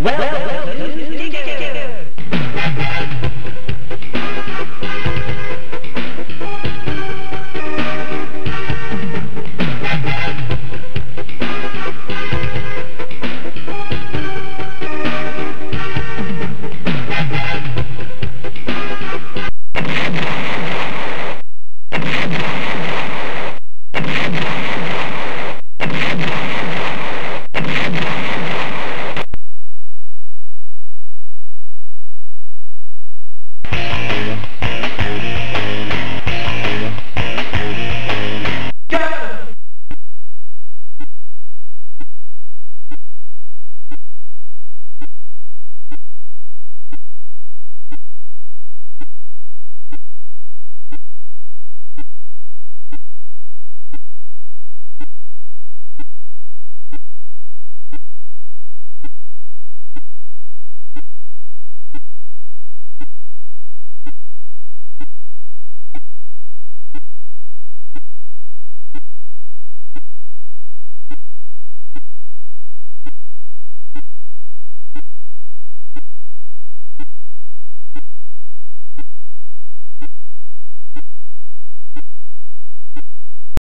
Well,